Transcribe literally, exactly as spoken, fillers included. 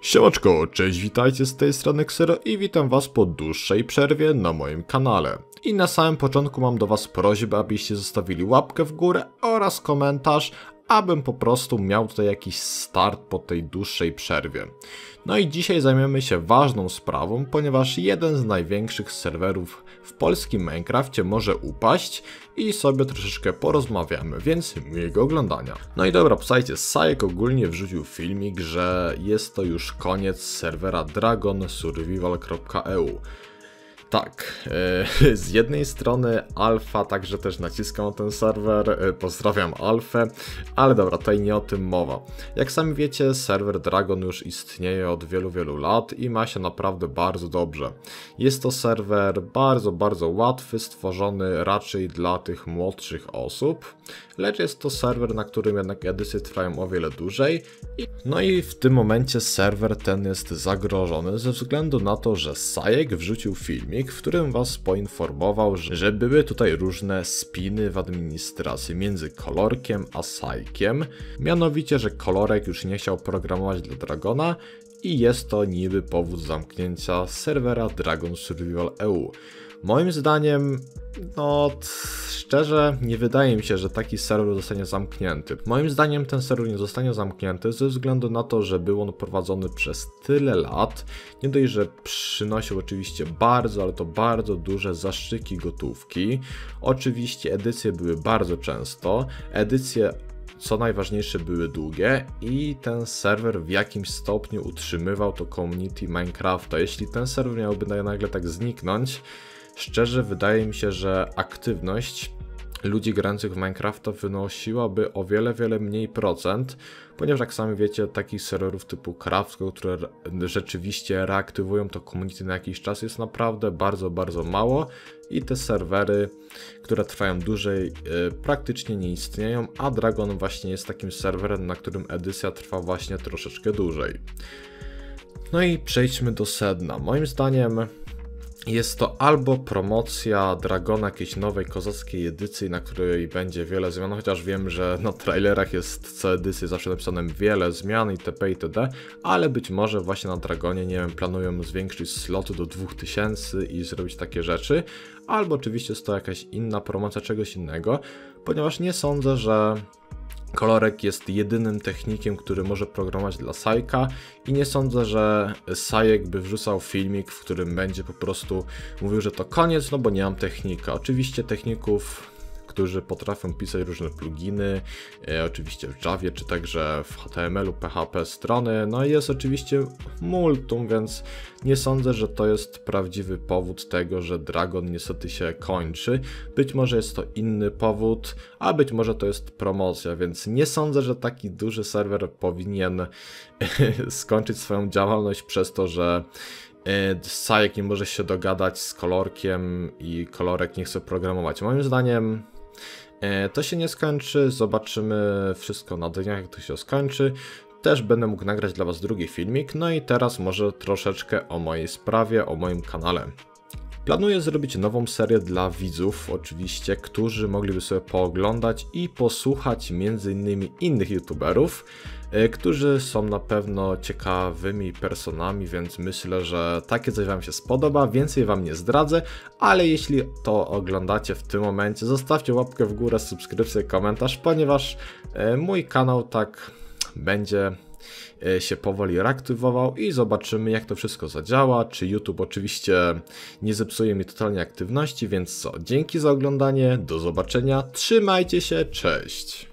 Siemaczko, cześć, witajcie z tej strony Xero i witam was po dłuższej przerwie na moim kanale. I na samym początku mam do was prośbę, abyście zostawili łapkę w górę oraz komentarz, abym po prostu miał tutaj jakiś start po tej dłuższej przerwie. No i dzisiaj zajmiemy się ważną sprawą, ponieważ jeden z największych serwerów w polskim Minecrafcie może upaść i sobie troszeczkę porozmawiamy, więc miłego oglądania. No i dobra, słuchajcie, Sajek ogólnie wrzucił filmik, że jest to już koniec serwera dragon survival kropka e u. Tak, yy, z jednej strony Alfa, także też naciskam ten serwer, yy, pozdrawiam Alfę, ale dobra, tutaj nie o tym mowa. Jak sami wiecie, serwer Dragon już istnieje od wielu, wielu lat i ma się naprawdę bardzo dobrze. Jest to serwer bardzo, bardzo łatwy, stworzony raczej dla tych młodszych osób, lecz jest to serwer, na którym jednak edycje trwają o wiele dłużej. No i w tym momencie serwer ten jest zagrożony ze względu na to, że Sajek wrzucił filmik, w którym was poinformował, że były tutaj różne spiny w administracji między Kolorkiem a Sajkiem. Mianowicie, że Kolorek już nie chciał programować dla Dragona i jest to niby powód zamknięcia serwera dragon survival kropka e u. Moim zdaniem, no szczerze, nie wydaje mi się, że taki serwer zostanie zamknięty. Moim zdaniem ten serwer nie zostanie zamknięty ze względu na to, że był on prowadzony przez tyle lat. Nie dość, że przynosił oczywiście bardzo, ale to bardzo duże zaszczyki gotówki. Oczywiście edycje były bardzo często, edycje co najważniejsze były długie i ten serwer w jakimś stopniu utrzymywał to community Minecrafta. Jeśli ten serwer miałby nagle tak zniknąć, szczerze wydaje mi się, że aktywność ludzi grających w Minecrafta wynosiłaby o wiele, wiele mniej procent, ponieważ jak sami wiecie, takich serwerów typu Craftco, które rzeczywiście reaktywują to community na jakiś czas, jest naprawdę bardzo, bardzo mało i te serwery, które trwają dłużej, yy, praktycznie nie istnieją, a Dragon właśnie jest takim serwerem, na którym edycja trwa właśnie troszeczkę dłużej. No i przejdźmy do sedna. Moim zdaniem jest to albo promocja Dragona jakiejś nowej kozackiej edycji, na której będzie wiele zmian, chociaż wiem, że na trailerach jest co edycji zawsze napisane wiele zmian itp. itd., ale być może właśnie na Dragonie, nie wiem, planują zwiększyć sloty do dwóch tysięcy i zrobić takie rzeczy, albo oczywiście jest to jakaś inna promocja czegoś innego, ponieważ nie sądzę, że Kolorek jest jedynym technikiem, który może programować dla Sajka i nie sądzę, że Sajek by wrzucał filmik, w którym będzie po prostu mówił, że to koniec, no bo nie mam technika. Oczywiście techników, którzy potrafią pisać różne pluginy, e, oczywiście w Javie, czy także w H T M L u, P H P strony, no jest oczywiście multum, więc nie sądzę, że to jest prawdziwy powód tego, że Dragon niestety się kończy. Być może jest to inny powód, a być może to jest promocja, więc nie sądzę, że taki duży serwer powinien skończyć swoją działalność przez to, że Sajek nie może się dogadać z Kolorkiem i Kolorek nie chce programować. Moim zdaniem to się nie skończy, zobaczymy wszystko na dniach, jak to się skończy. Też będę mógł nagrać dla was drugi filmik. No i teraz może troszeczkę o mojej sprawie, o moim kanale. Planuję zrobić nową serię dla widzów, oczywiście, którzy mogliby sobie pooglądać i posłuchać między innymi innych youtuberów, którzy są na pewno ciekawymi personami, więc myślę, że takie coś wam się spodoba, więcej wam nie zdradzę, ale jeśli to oglądacie w tym momencie, zostawcie łapkę w górę, subskrypcję, komentarz, ponieważ mój kanał tak będzie się powoli reaktywował i zobaczymy, jak to wszystko zadziała, czy YouTube oczywiście nie zepsuje mi totalnie aktywności, więc co, dzięki za oglądanie, do zobaczenia, trzymajcie się, cześć!